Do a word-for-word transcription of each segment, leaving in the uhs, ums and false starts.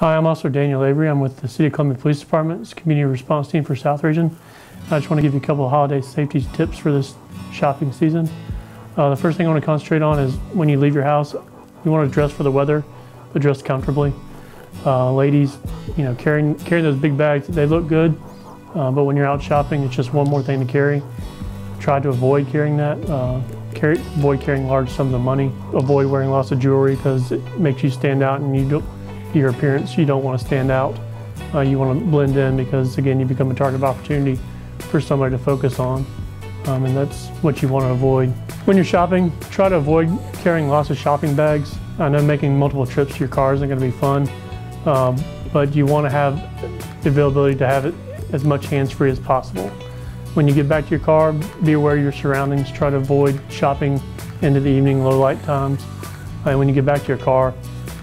Hi, I'm Officer Daniel Avery. I'm with the City of Columbia Police Department's Community Response Team for South Region. I just want to give you a couple of holiday safety tips for this shopping season. Uh, the first thing I want to concentrate on is when you leave your house, you want to dress for the weather, but dress comfortably. Uh, ladies, you know, carrying, carrying those big bags, they look good, uh, but when you're out shopping, it's just one more thing to carry. Try to avoid carrying that. Uh, carry, avoid carrying large sums of money. Avoid wearing lots of jewelry because it makes you stand out, and you don't, your appearance, you don't want to stand out. Uh, you want to blend in because, again, you become a target of opportunity for somebody to focus on, um, and that's what you want to avoid. When you're shopping, try to avoid carrying lots of shopping bags. I know making multiple trips to your car isn't going to be fun, um, but you want to have the availability to have it as much hands-free as possible. When you get back to your car, be aware of your surroundings. Try to avoid shopping into the evening, low light times. And when you get back to your car,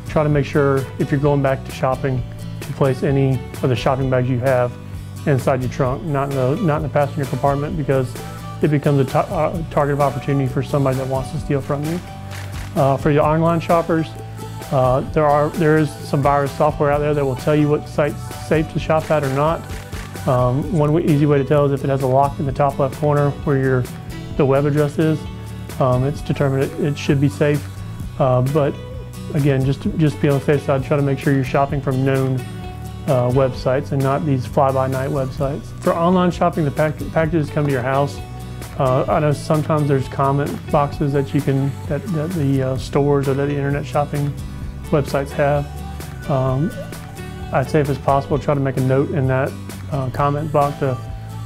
try to make sure if you're going back to shopping to place any of the shopping bags you have inside your trunk, not in the, not in the passenger compartment, because it becomes a ta uh, target of opportunity for somebody that wants to steal from you. Uh, for your online shoppers, uh, there are there is some virus software out there that will tell you what site's safe to shop at or not. Um, one easy way to tell is if it has a lock in the top left corner where your the web address is. Um, it's determined it, it should be safe, uh, but again, just just be on the safe side. Try to make sure you're shopping from known uh, websites and not these fly-by-night websites. For online shopping, the pack packages come to your house. Uh, I know sometimes there's comment boxes that you can that, that the uh, stores or that the internet shopping websites have. Um, I'd say if it's possible, try to make a note in that uh, comment box to,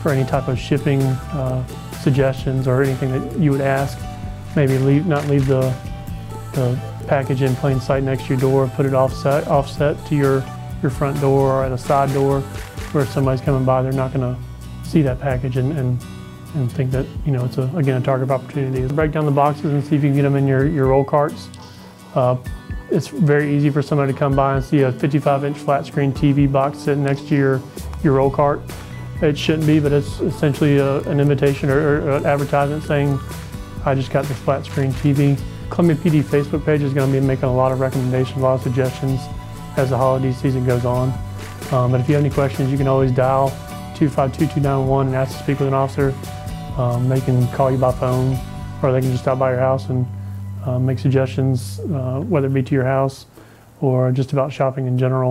for any type of shipping uh, suggestions or anything that you would ask. Maybe leave not leave the the package in plain sight next to your door. Put it offset, offset to your, your front door or at a side door where if somebody's coming by, they're not going to see that package and, and, and think that, you know, it's, a, again, a target of opportunity. Break down the boxes and see if you can get them in your, your roll carts. Uh, it's very easy for somebody to come by and see a fifty-five inch flat screen T V box sitting next to your, your roll cart. It shouldn't be, but it's essentially a, an invitation or, or an advertisement saying, I just got this flat screen T V. Columbia P D Facebook page is going to be making a lot of recommendations, a lot of suggestions as the holiday season goes on. Um, but if you have any questions, you can always dial two five two, two nine one and ask to speak with an officer. Um, they can call you by phone, or they can just stop by your house and uh, make suggestions, uh, whether it be to your house or just about shopping in general.